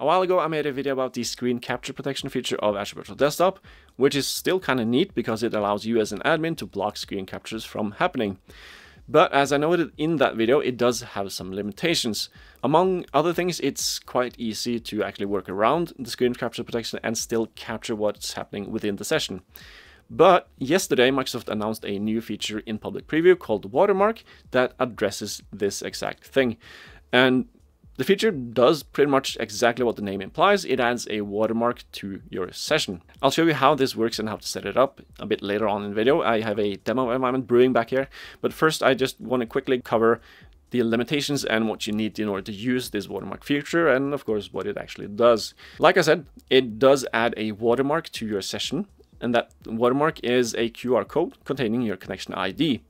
A while ago I made a video about the screen capture protection feature of Azure Virtual Desktop, which is still kind of neat because it allows you as an admin to block screen captures from happening. But as I noted in that video, it does have some limitations. Among other things, it's quite easy to actually work around the screen capture protection and still capture what's happening within the session. But yesterday, Microsoft announced a new feature in public preview called Watermark that addresses this exact thing. And the feature does pretty much exactly what the name implies. It adds a watermark to your session. I'll show you how this works and how to set it up a bit later on in the video. I have a demo environment brewing back here, but first I just want to quickly cover the limitations and what you need in order to use this watermark feature and of course what it actually does. Like I said, it does add a watermark to your session, and that watermark is a QR code containing your connection ID.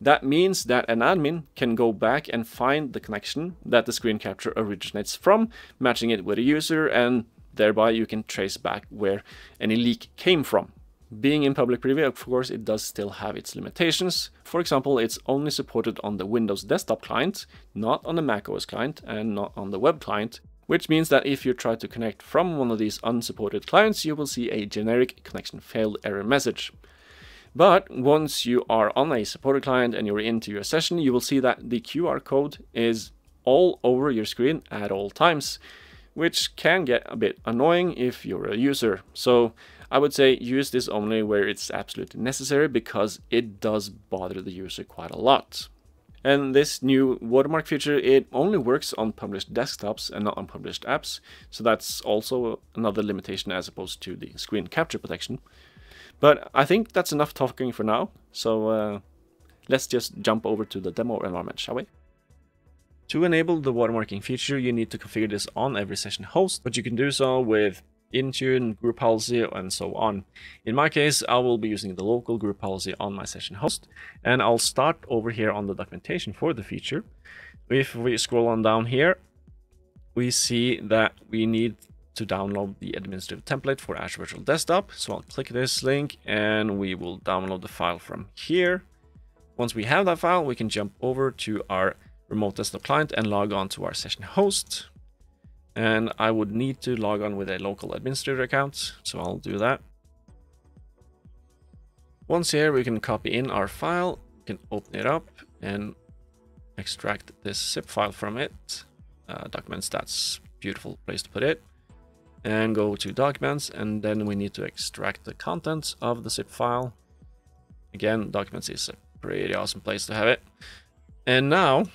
That means that an admin can go back and find the connection that the screen capture originates from, matching it with a user, and thereby you can trace back where any leak came from. Being in public preview, of course, it does still have its limitations. For example, it's only supported on the Windows desktop client, not on the macOS client, and not on the web client, which means that if you try to connect from one of these unsupported clients, you will see a generic connection failed error message. But once you are on a supported client and you're into your session, you will see that the QR code is all over your screen at all times, which can get a bit annoying if you're a user. So I would say use this only where it's absolutely necessary, because it does bother the user quite a lot. And this new watermark feature, it only works on published desktops and not on published apps. So that's also another limitation as opposed to the screen capture protection. But I think that's enough talking for now, so let's just jump over to the demo environment, shall we? To enable the watermarking feature, you need to configure this on every session host, but you can do so with Intune, Group Policy, and so on. In my case, I will be using the local Group Policy on my session host, and I'll start over here on the documentation for the feature. If we scroll on down here, we see that we need to download the administrative template for Azure Virtual Desktop. So I'll click this link and we will download the file from here. Once we have that file, we can jump over to our remote desktop client and log on to our session host. And I would need to log on with a local administrator account, so I'll do that. Once here, we can copy in our file, we can open it up and extract this zip file from it. Documents, that's a beautiful place to put it. And go to documents, and then we need to extract the contents of the zip file. Again, documents is a pretty awesome place to have it. And now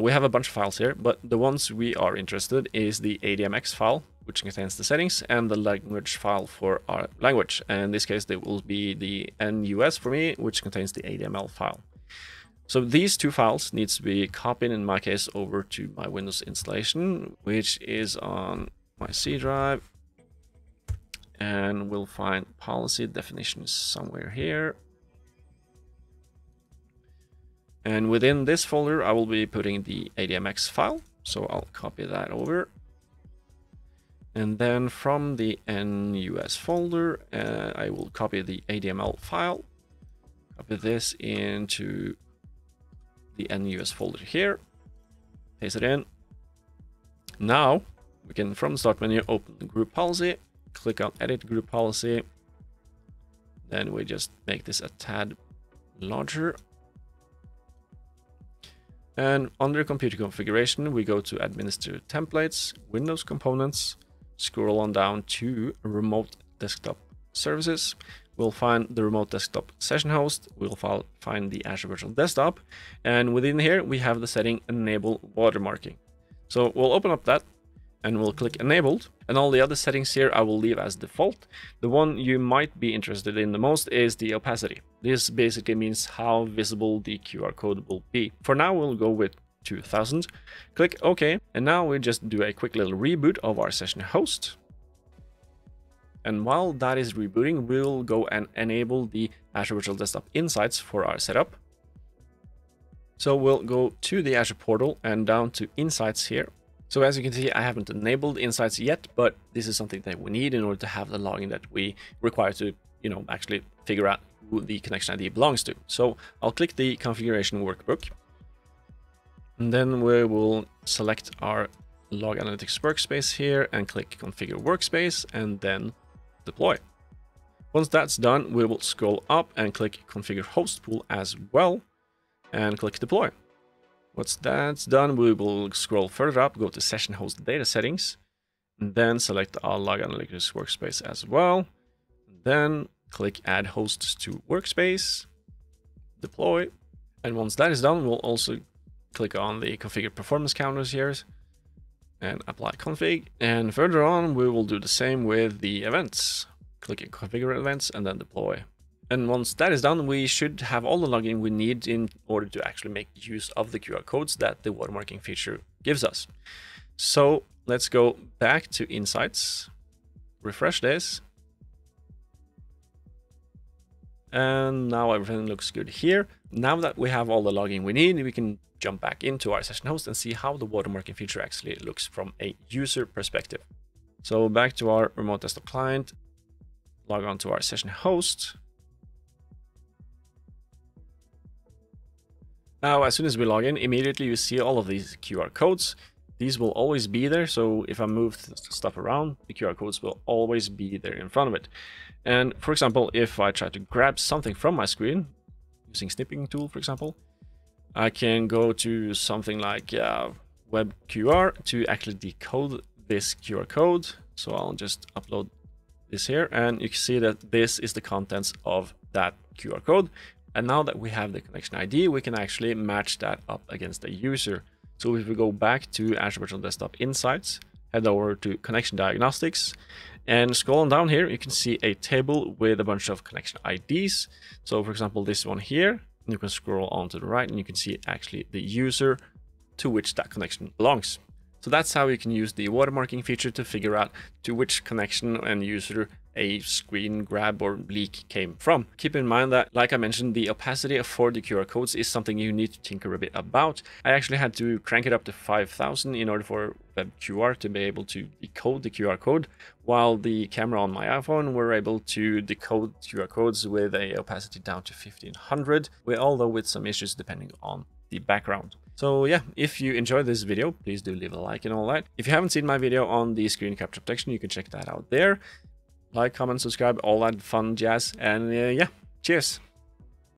we have a bunch of files here, but the ones we are interested in is the ADMX file, which contains the settings, and the language file for our language. And in this case, there will be the NUS for me, which contains the ADML file. So these two files need to be copied, in my case, over to my Windows installation, which is on my C drive, and we'll find policy definitions somewhere here. And within this folder, I will be putting the ADMX file. So I'll copy that over. And then from the NUS folder, I will copy the ADML file, copy this into the NUS folder here, paste it in. Now, we can, from the start menu, open the group policy, click on edit group policy. Then we just make this a tad larger. And under computer configuration, we go to administrative templates, Windows components, scroll on down to remote desktop services. We'll find the remote desktop session host. We'll find the Azure Virtual Desktop. And within here, we have the setting enable watermarking. So we'll open up that, and we'll click enabled, and all the other settings here I will leave as default. The one you might be interested in the most is the opacity. This basically means how visible the QR code will be. For now, we'll go with 2000, click OK, and now we just do a quick little reboot of our session host. And while that is rebooting, we'll go and enable the Azure Virtual Desktop Insights for our setup. So we'll go to the Azure portal and down to Insights here. So as you can see, I haven't enabled Insights yet, but this is something that we need in order to have the login that we require to, actually figure out who the connection ID belongs to. So I'll click the configuration workbook, and then we will select our log analytics workspace here and click configure workspace and then deploy. Once that's done, we will scroll up and click configure host pool as well and click deploy. Once that's done, we will scroll further up, go to session host data settings, and then select our log analytics workspace as well. Then click add hosts to workspace, deploy. And once that is done, we'll also click on the configure performance counters here and apply config. And further on, we will do the same with the events. Click at configure events and then deploy. And once that is done, we should have all the login we need in order to actually make use of the QR codes that the watermarking feature gives us. So let's go back to Insights, refresh this. And now everything looks good here. Now that we have all the login we need, we can jump back into our session host and see how the watermarking feature actually looks from a user perspective. So back to our remote desktop client, log on to our session host. Now, as soon as we log in, immediately you see all of these QR codes. These will always be there. So if I move stuff around, the QR codes will always be there in front of it. And for example, if I try to grab something from my screen using snipping tool, for example, I can go to something like WebQR to actually decode this QR code. So I'll just upload this here and you can see that this is the contents of that QR code. And now that we have the connection ID, we can actually match that up against a user. So if we go back to Azure Virtual Desktop Insights, head over to Connection Diagnostics and scroll on down here, you can see a table with a bunch of connection IDs. So for example, this one here, you can scroll on to the right and you can see actually the user to which that connection belongs. So that's how you can use the watermarking feature to figure out to which connection and user a screen grab or leak came from. Keep in mind that, like I mentioned, the opacity for the QR codes is something you need to tinker a bit about. I actually had to crank it up to 5,000 in order for WebQR to be able to decode the QR code, while the camera on my iPhone were able to decode QR codes with an opacity down to 1,500, although with some issues depending on the background. So yeah, if you enjoyed this video, please do leave a like and all that. If you haven't seen my video on the screen capture protection, you can check that out there. Like, comment, subscribe, all that fun jazz. And yeah, cheers.